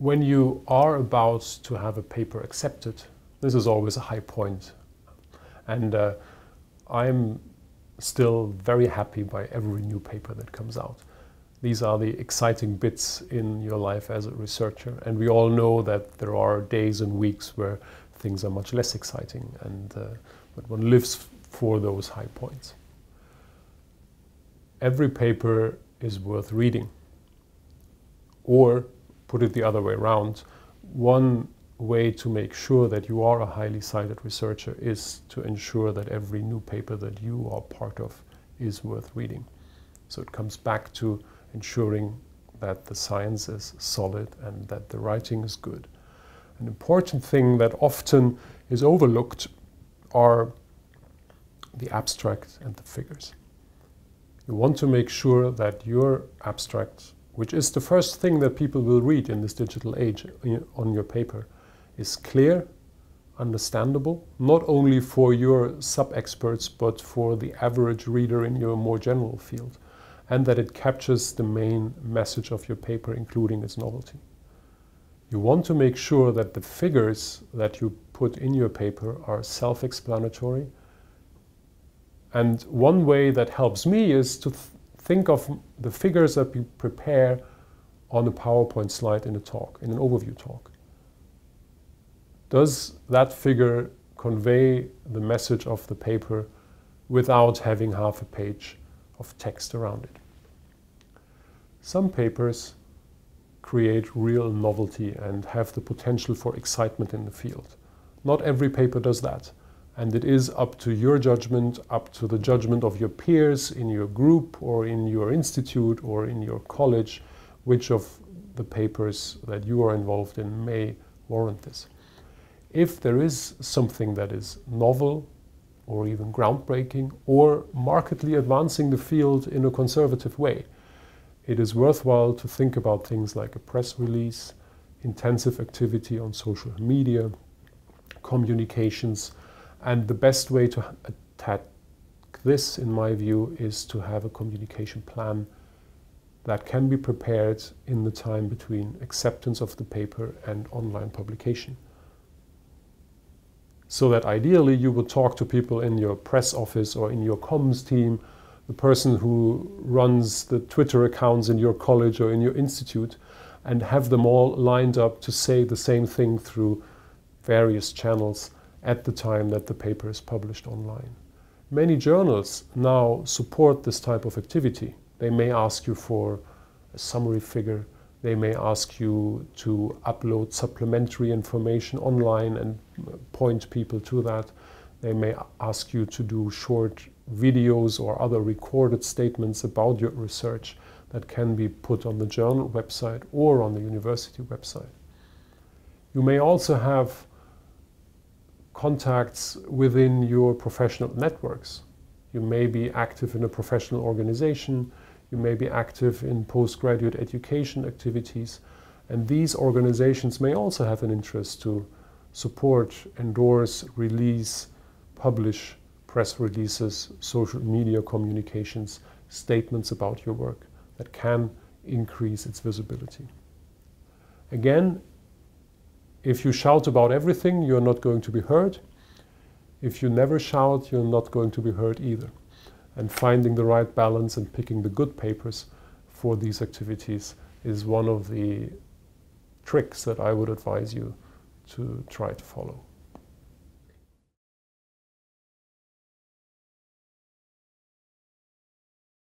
When you are about to have a paper accepted, this is always a high point. And I'm still very happy by every new paper that comes out. These are the exciting bits in your life as a researcher. And we all know that there are days and weeks where things are much less exciting, and but one lives for those high points. Every paper is worth reading. Or, put it the other way around, one way to make sure that you are a highly cited researcher is to ensure that every new paper that you are part of is worth reading. So it comes back to ensuring that the science is solid and that the writing is good. An important thing that often is overlooked are the abstract and the figures. You want to make sure that your abstract, which is the first thing that people will read in this digital age on your paper, is clear, understandable, not only for your sub-experts, but for the average reader in your more general field, and that it captures the main message of your paper, including its novelty. You want to make sure that the figures that you put in your paper are self-explanatory. And one way that helps me is to think of the figures that we prepare on a PowerPoint slide in a talk, in an overview talk. Does that figure convey the message of the paper without having half a page of text around it? Some papers create real novelty and have the potential for excitement in the field. Not every paper does that. And it is up to your judgment, up to the judgment of your peers in your group or in your institute or in your college, which of the papers that you are involved in may warrant this. If there is something that is novel or even groundbreaking or markedly advancing the field in a conservative way, it is worthwhile to think about things like a press release, intensive activity on social media, communications. And the best way to attack this, in my view, is to have a communication plan that can be prepared in the time between acceptance of the paper and online publication. So that ideally you will talk to people in your press office or in your comms team, the person who runs the Twitter accounts in your college or in your institute, and have them all lined up to say the same thing through various channels at the time that the paper is published online. Many journals now support this type of activity. They may ask you for a summary figure. They may ask you to upload supplementary information online and point people to that. They may ask you to do short videos or other recorded statements about your research that can be put on the journal website or on the university website. You may also have contacts within your professional networks. You may be active in a professional organization, you may be active in postgraduate education activities, and these organizations may also have an interest to support, endorse, release, publish press releases, social media communications, statements about your work that can increase its visibility. Again, if you shout about everything, you're not going to be heard. If you never shout, you're not going to be heard either. And finding the right balance and picking the good papers for these activities is one of the tricks that I would advise you to try to follow.